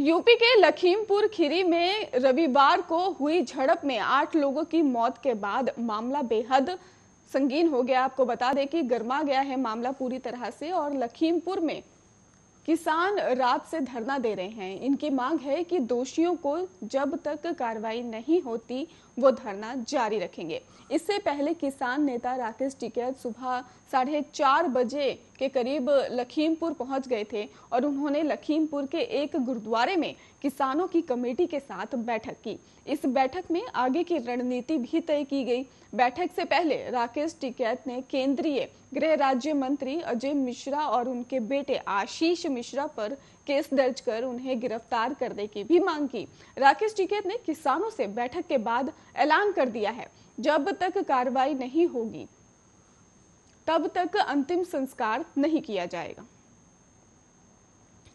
UP के लखीमपुर खीरी में रविवार को हुई झड़प में 8 लोगों की मौत के बाद मामला बेहद संगीन हो गया। आपको बता दें कि गर्मा गया है मामला पूरी तरह से और लखीमपुर में किसान रात से धरना दे रहे हैं। इनकी मांग है कि दोषियों को जब तक कार्रवाई नहीं होती वो धरना जारी रखेंगे। इससे पहले किसान नेता राकेश टिकैत सुबह 4:30 बजे के करीब लखीमपुर पहुंच गए थे और उन्होंने लखीमपुर के एक गुरुद्वारे में किसानों की कमेटी के साथ बैठक की। इस बैठक में आगे की रणनीति भी तय की गई। बैठक से पहले राकेश टिकैत ने केंद्रीय गृह राज्य मंत्री अजय मिश्रा और उनके बेटे आशीष मिश्रा पर केस दर्ज कर उन्हें गिरफ्तार करने की भी मांग की। राकेश टिकैत ने किसानों से बैठक के बाद ऐलान कर दिया है, जब तक कार्रवाई नहीं होगी तब तक अंतिम संस्कार नहीं किया जाएगा।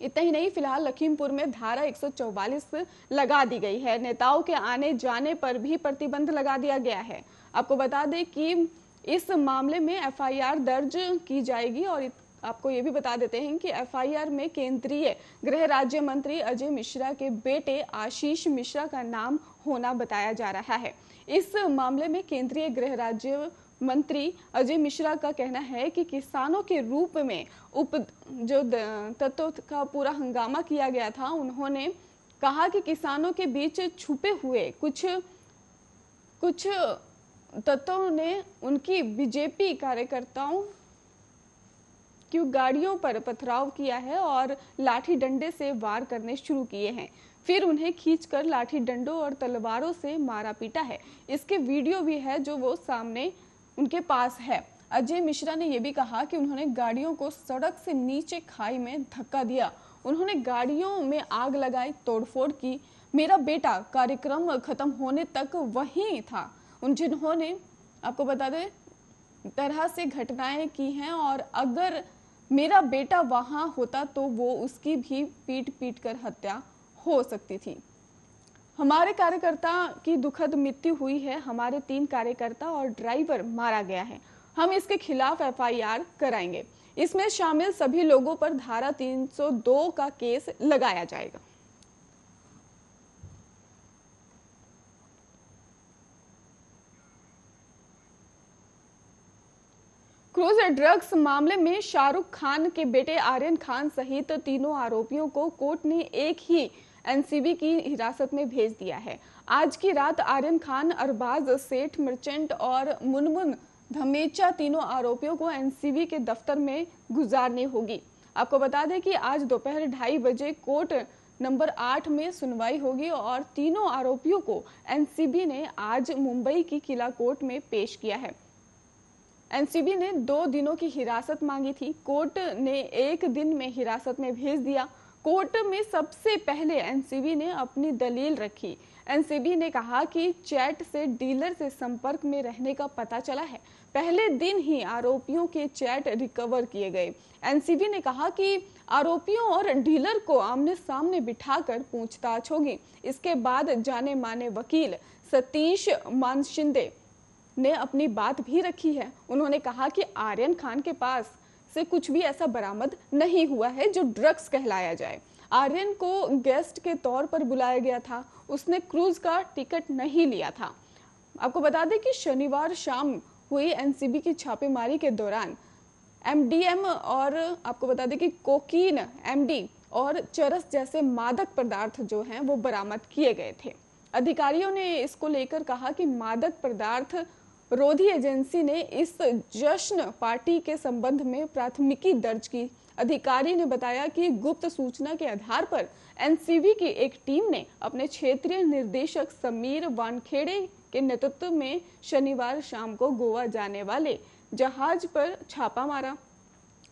इतना ही नहीं, फिलहाल लखीमपुर में धारा 144 लगा दी गई है। नेताओं के आने जाने पर भी प्रतिबंध लगा दिया गया है। आपको बता दें कि इस मामले में एफआईआर दर्ज की जाएगी और आपको ये भी बता देते हैं कि एफआईआर में केंद्रीय गृह राज्य मंत्री अजय मिश्रा के बेटे आशीष मिश्रा का नाम होना बताया जा रहा है। इस मामले में केंद्रीय गृह राज्य मंत्री अजय मिश्रा का कहना है कि किसानों के रूप में जो तत्वों का पूरा हंगामा किया गया था, उन्होंने कहा कि किसानों के बीच छुपे हुए कुछ तत्वों ने उनकी बीजेपी कार्यकर्ताओं की गाड़ियों पर पथराव किया है और लाठी डंडे से वार करने शुरू किए हैं, फिर उन्हें खींचकर लाठी डंडों और तलवारों से मारा पीटा है। इसके वीडियो भी है जो वो सामने उनके पास है। अजय मिश्रा ने यह भी कहा कि उन्होंने गाड़ियों को सड़क से नीचे खाई में धक्का दिया, उन्होंने गाड़ियों में आग लगाई, तोड़फोड़ की। मेरा बेटा कार्यक्रम खत्म होने तक वहीं था। जिन्होंने आपको बता दें तरह से घटनाएं की हैं और अगर मेरा बेटा वहां होता तो वो उसकी भी पीट पीट कर हत्या हो सकती थी। हमारे कार्यकर्ता की दुखद मृत्यु हुई है, हमारे 3 कार्यकर्ता और ड्राइवर मारा गया है। हम इसके खिलाफ एफआईआर कराएंगे। इसमें शामिल सभी लोगों पर धारा 302 का केस लगाया जाएगा। क्रूज ड्रग्स मामले में शाहरुख खान के बेटे आर्यन खान सहित 3 आरोपियों को कोर्ट ने एक ही एनसीबी की हिरासत में भेज दिया है। आज की रात आर्यन खान, अरबाज सेठ मर्चेंट और मुन्मुन धमेचा 3 आरोपियों को एनसीबी के दफ्तर में गुजारनी होगी। आपको बता दें कि आज दोपहर 2:30 बजे कोर्ट नंबर 8 में सुनवाई होगी और 3 आरोपियों को एनसीबी ने आज मुंबई की किला कोर्ट में पेश किया है। एनसीबी ने 2 दिनों की हिरासत मांगी थी, कोर्ट ने 1 दिन में हिरासत में भेज दिया। कोर्ट में सबसे पहले एनसीबी ने अपनी दलील रखी। एनसीबी ने कहा कि चैट से डीलर से संपर्क में रहने का पता चला है, पहले दिन ही आरोपियों के चैट रिकवर किए गए। एनसीबी ने कहा कि आरोपियों और डीलर को आमने सामने बिठाकर पूछताछ होगी। इसके बाद जाने माने वकील सतीश मानशिंदे ने अपनी बात भी रखी है। उन्होंने कहा कि आर्यन खान के पास से कुछ भी ऐसा बरामद नहीं हुआ है जो ड्रग्स कहलाया जाए। आर्यन को गेस्ट के तौर पर बुलाया गया था, उसने क्रूज का टिकट नहीं लिया था। आपको बता दें कि शनिवार शाम हुई एनसीबी की छापेमारी के दौरान एमडीएम और आपको बता दें कि कोकीन, एमडी और चरस जैसे मादक पदार्थ जो हैं वो बरामद किए गए थे। अधिकारियों ने इसको लेकर कहा कि मादक पदार्थ रोधी एजेंसी ने इस जश्न पार्टी के संबंध में प्राथमिकी दर्ज की। अधिकारी ने बताया कि गुप्त सूचना के आधार पर एनसीबी की एक टीम ने अपने क्षेत्रीय निदेशक समीर वानखेडे के नेतृत्व में शनिवार शाम को गोवा जाने वाले जहाज पर छापा मारा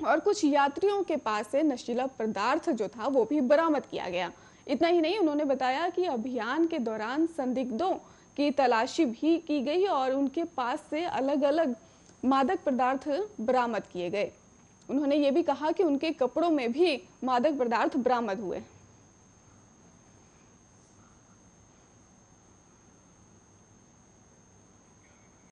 और कुछ यात्रियों के पास से नशीला पदार्थ जो था वो भी बरामद किया गया। इतना ही नहीं, उन्होंने बताया कि अभियान के दौरान संदिग्धों की तलाशी भी की गई और उनके पास से अलग अलग मादक पदार्थ बरामद किए गए। उन्होंने ये भी कहा कि उनके कपड़ों में भी मादक पदार्थ बरामद हुए।